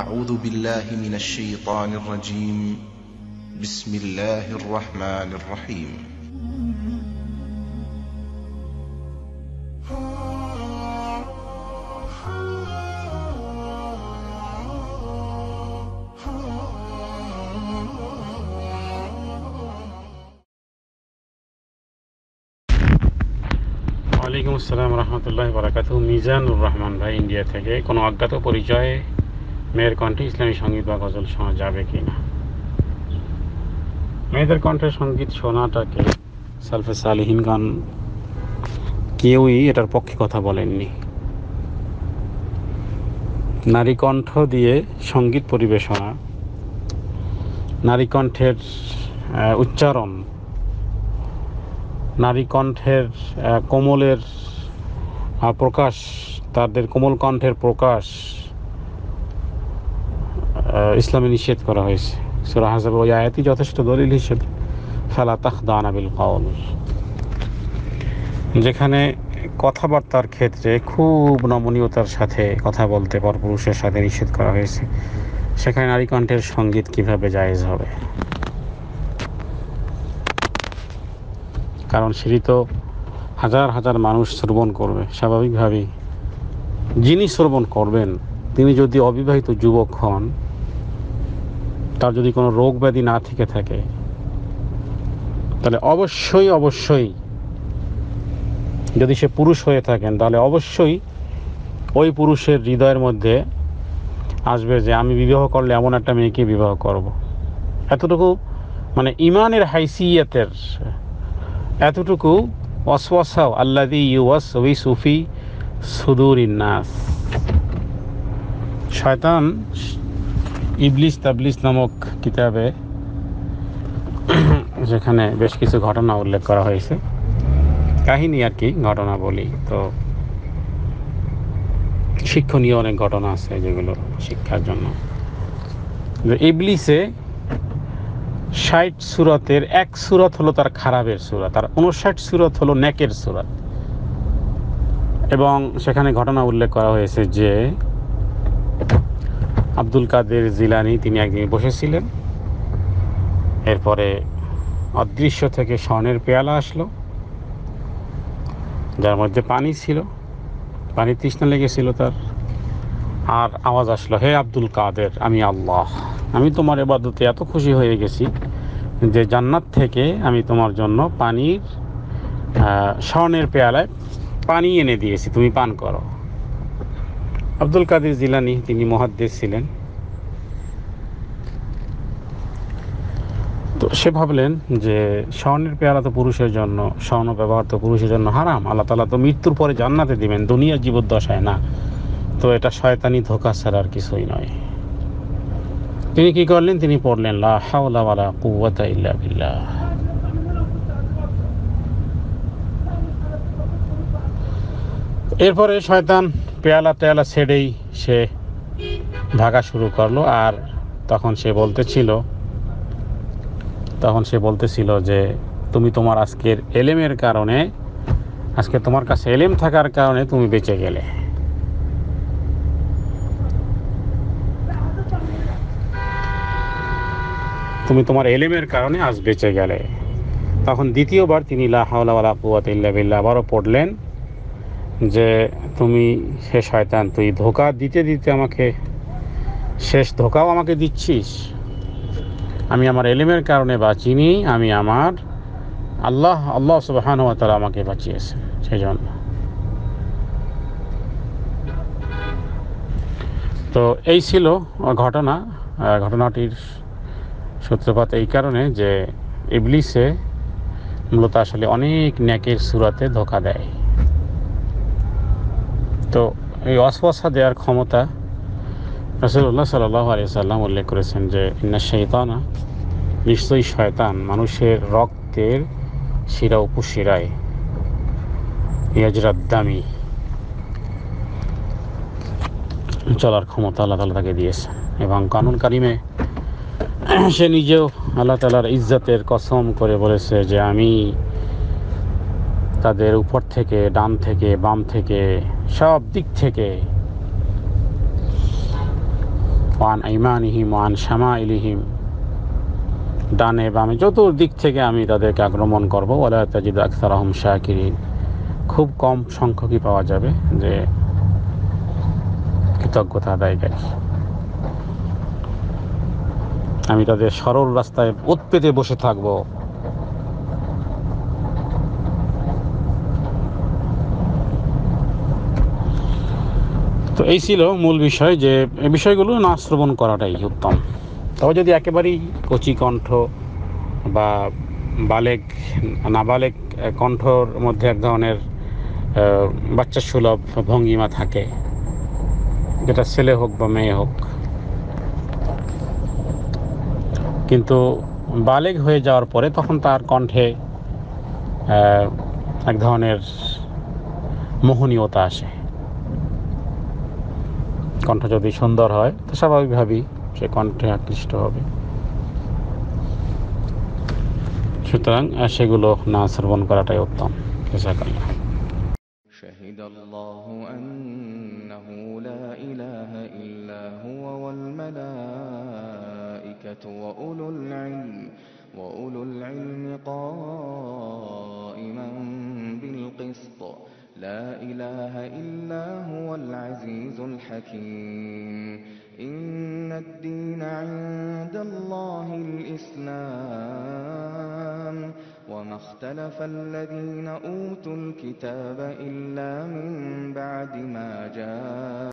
أعوذ بالله من الشيطان الرجيم. بسم الله الرحمن الرحيم. वालेकुम अस्सलाम रहमतुल्लाहि वबरकातुहू। मिजानुर रहमान भाई इंडिया থেকে কোনো অজ্ঞাত পরিচয়ে মেয়ের কণ্ঠে ইসলামী সঙ্গীত বা গজল শোনা যাবে কি না? মেয়েদের কণ্ঠে সঙ্গীত শোনাটাকে সালফে সালিহিনগণ কেউই এটার পক্ষে কথা বলেননি। নারী কণ্ঠ দিয়ে সঙ্গীত পরিবেশনা, নারী কণ্ঠের উচ্চারণ, নারী কণ্ঠের কোমলের প্রকাশ, তাদের কোমল কণ্ঠের প্রকাশ ইসলামে নিষেধ করা হয়েছে। সূরা আহজাব ওই আয়াতটি যথেষ্ট দলিল হিসেবে। ফালা তাখদানা বিল কওল, যেখানে কথাবার্তার ক্ষেত্রে খুব নমনীয়তার সাথে কথা বলতে পরপুরুষের সাথে নিষেধ করা হয়েছে, সেখানে নারী কণ্ঠের সঙ্গীত কীভাবে জায়েজ হবে? কারণ সেটি তো হাজার হাজার মানুষ শ্রবণ করবে। স্বাভাবিকভাবেই যিনি শ্রবণ করবেন তিনি যদি অবিবাহিত যুবক হন, তার যদি কোনো রোগ ব্যাধি না থেকে থাকে, তাহলে অবশ্যই যদি সে পুরুষ হয়ে থাকেন, তাহলে অবশ্যই ওই পুরুষের হৃদয়ের মধ্যে আসবে যে আমি বিবাহ করলে এমন একটা মেয়েকে বিবাহ করব। এতটুকু মানে ইমানের হাইসিয়াতের এতটুকু ওয়াসওয়াসা আল্লাযী ইউওয়াসউসু ফি সুদুরিন নাস, শয়তান ইবলিস তাবলিস নামক কিতাবে যেখানে বেশ কিছু ঘটনা উল্লেখ করা হয়েছে, কাহিনী আর কি, ঘটনা বলি তো শিক্ষণীয় অনেক ঘটনা আছে যেগুলো শিক্ষার জন্য। ইবলিসে ৬০ সূরাতের এক সূরাত হলো তার খারাপের সূরাত, আর ৫৯ সূরাত হলো নেকের সূরাত। এবং সেখানে ঘটনা উল্লেখ করা হয়েছে যে আব্দুল কাদের জিলানী তিনি একদিন বসেছিলেন, এরপরে অদৃশ্য থেকে স্বর্ণের পেয়ালা আসলো যার মধ্যে পানি ছিল, পানি তৃষ্ণা লেগেছিল তার, আর আওয়াজ আসলো, হে আব্দুল কাদের, আমি আল্লাহ, আমি তোমার ইবাদতে এত খুশি হয়ে গেছি যে জান্নাত থেকে আমি তোমার জন্য পানির স্বর্ণের পেয়ালায় পানি এনে দিয়েছি, তুমি পান করো। আব্দুল কাদের জিলানী তিনি মুহাদ্দিস ছিলেন, তো সে ভাবলেন যে স্বর্ণের পেয়ালা তো পুরুষের জন্য, স্বর্ণ ব্যবহার তো পুরুষের জন্য হারাম, আল্লাহ তাআলা তো মৃত্যুর পরে জান্নাতে দিবেন, দুনিয়ার জীবদ্দশায় না, তো এটা শয়তানি ধোঁকা ছাড়া আর কিছুই নয়। তিনি কি করলেন? তিনি পড়লেন লা হাওলা ওয়ালা কুওয়াতা ইল্লা বিল্লাহ। এরপরে শয়তান পেয়ালা টেয়ালা ছেড়েই সে ভাগা শুরু করলো, আর তখন সে বলতেছিল যে তুমি তোমার আজকের এলেমের কারণে, আজকে তোমার কাছে এলেম থাকার কারণে তুমি বেঁচে গেলে। তুমি তোমার এলেমের কারণে আজ বেঁচে গেলে। তখন দ্বিতীয়বার তিনি লা হাওলা ওয়ালা কুওয়াতা ইল্লা বিল্লাহ আবারও পড়লেন যে তুমি, হে শয়তান, তুই ধোঁকা দিতে দিতে আমাকে শেষ ধোঁকাও আমাকে দিচ্ছিস। আমি আমার এলেমের কারণে বাঁচিনি, আমি আমার আল্লাহ সুবহানাহু ওয়া তাআলা আমাকে বাঁচিয়েছেন সেই জন্য। তো এই ছিল ঘটনা। ঘটনাটির সূত্রপাত এই কারণে যে ইবলিসে মূলত আসলে অনেক নেকের সূরাতে ধোঁকা দেয়। তো এই ওয়াসওয়াসা দেওয়ার ক্ষমতা রাসূলুল্লাহ সাল্লাল্লাহু আলাইহি সাল্লাম উল্লেখ করেছেন যে ইন্না শাইতানা, নিশ্চয়ই শয়তান মানুষের রক্তের শিরা উপশিরায় ইয়াজরাদ দামি চলার ক্ষমতা আল্লাহ তাআলা তাকে দিয়েছেন। এবং কানুন কারিমে সে নিজেও আল্লাহ তাআলার ইজ্জতের কসম করে বলেছে যে আমি তাদের উপর থেকে, ডান থেকে, বাম থেকে, সব দিক থেকে وعن أيمانهم وعن شمائلهم ডানে বামে চতুর্দিক থেকে আমি তাদেরকে আক্রমণ করবো। ওয়ালা তাজিদু আকসারাহুম শাকিরিন, খুব কম সংখ্যকই পাওয়া যাবে যে কৃতজ্ঞতা আদায়কারী। আমি তাদের সরল রাস্তায় উৎপেতে বসে থাকবো। তো এই ছিল মূল বিষয়, যে এই বিষয়গুলো না শ্রবণ করাটাই উত্তম। তবে যদি একেবারেই কচি কণ্ঠ বা বালেক নাবালেক কণ্ঠর মধ্যে এক ধরনের বাচ্চা সুলভ ভঙ্গিমা থাকে, যেটা ছেলে হোক বা মেয়ে হোক, কিন্তু বালেক হয়ে যাওয়ার পরে তখন তার কণ্ঠে এক ধরনের মোহনীয়তা আসে। কণ্ঠ যদি সুন্দর হয় তো স্বাভাবিকভাবেই সে কণ্ঠে আকৃষ্ট হবে। সুতরাং সেগুলো না শ্রবণ করাটাই উত্তম। شهد الله أنه لا إله إلا هو والملائكة وأولو العلم قائما بالقسط لا إله إلا هو العزيز الحكيم إن الدين عند الله الإسلام وما اختلف الذين أوتوا الكتاب إلا من بعد ما جاءهم